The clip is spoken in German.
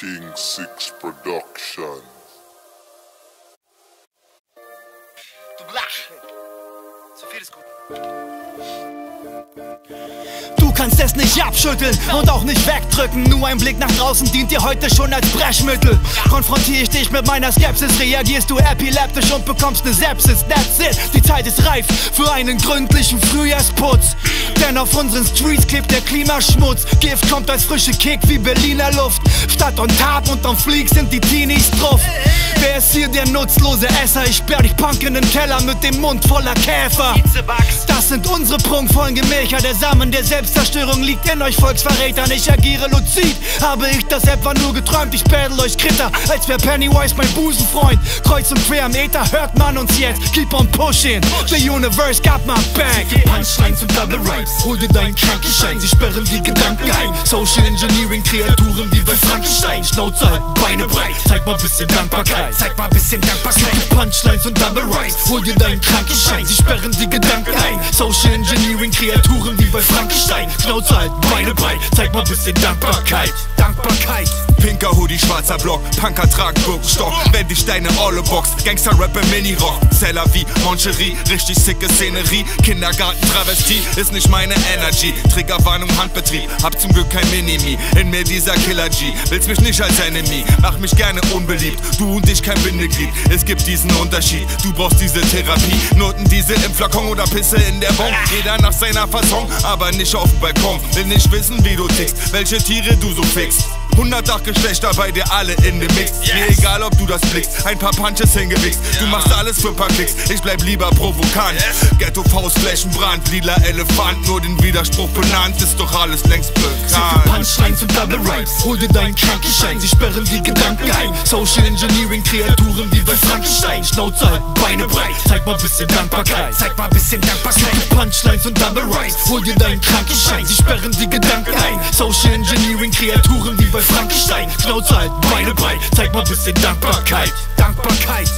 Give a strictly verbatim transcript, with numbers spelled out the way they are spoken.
King Six Productions. Du kannst es nicht abschütteln und auch nicht wegdrücken. Nur ein Blick nach draußen dient dir heute schon als Brechmittel. Konfrontiere ich dich mit meiner Skepsis, reagierst du epileptisch und bekommst eine Sepsis. That's it, die Zeit ist reif für einen gründlichen Frühjahrsputz. Denn auf unseren Streets klebt der Klimaschmutz. Gift kommt als frische Kick wie Berliner Luft. Statt on top und on fleek sind die Teenies drauf. Wer ist hier der nutzlose Esser? Ich sperr dich Punk in den Keller mit dem Mund voller Käfer. Das sind unsere prunkvollen Gemächer. Der Samen der Selbstzerstörung liegt in euch Volksverrätern. Ich agiere luzid, habe ich das etwa nur geträumt? Ich battle euch Kritter, als wär Pennywise mein Busenfreund. Kreuz und quer am Äther hört man uns jetzt. Keep on pushing, the universe got my back. Punchlines und Double Rhymes, hol dir deinen Krankenschein. Sie sperren die Gedanken ein, Social Engineering, Kreaturen wie bei Frankenstein. Schnauze halten, Beine breit, zeig mal bisschen Dankbarkeit. Zeig mal bisschen Dankbarkeit. Gib Punchlines und Double Rhymes, hol dir deinen Krankenschein. Sie sperren die Gedanken ein, Social Engineering, Kreaturen wie bei Frankenstein. Schnauze halt, Beine breit, zeig mal bisschen Dankbarkeit. Dankbarkeit. Pinker Hoodie, schwarzer Block, Punker tragen Birkenstock. Wenn die Steine alle Box, Gangster Rap im Mini-Rock. Cella wie Moncherie, richtig sicke Szenerie. Kindergarten Travestie, ist nicht meine Energy. Triggerwarnung, Handbetrieb, hab zum Glück kein Minimi. In mir dieser Killer G, willst mich nicht als Enemy. Mach mich gerne unbeliebt, du und ich kein Bindeglied, es gibt diesen Unterschied. Du brauchst diese Therapie, Notendiesel im Flakon oder Pisse in der Bon. Jeder nach seiner Fasson, aber nicht auf dem Balkon. Will nicht wissen, wie du tickst, welche Tiere du so fickst. hundertacht Geschlechter bei dir alle in dem Mix. Yes. Mir egal, ob du das blickst, ein paar Punches hingewichst. Ja. Du machst alles für ein paar Klicks, ich bleib lieber provokant. Yes. Ghettofaust, Flächenbrand, lila Elefant. Nur den Widerspruch benannt, ist doch alles längst bekannt. Punchlines und Double Rhymes, hol dir deinen Krankenschein. Sie sperren die Gedanken ein, Social Engineering, Kreaturen wie bei Frankenstein. Schnauze halten, Beine breit, zeig mal bisschen Dankbarkeit. Zeig mal bisschen Dankbarkeit. Punchlines und Double Rhymes, hol dir deinen Krankenschein. Sie sperren die Gedanken ein, Social Engineering, Kreaturen wie bei Frankenstein. Schnauze halten, Beine breit, zeig mal bisschen Dankbarkeit. Dankbarkeit.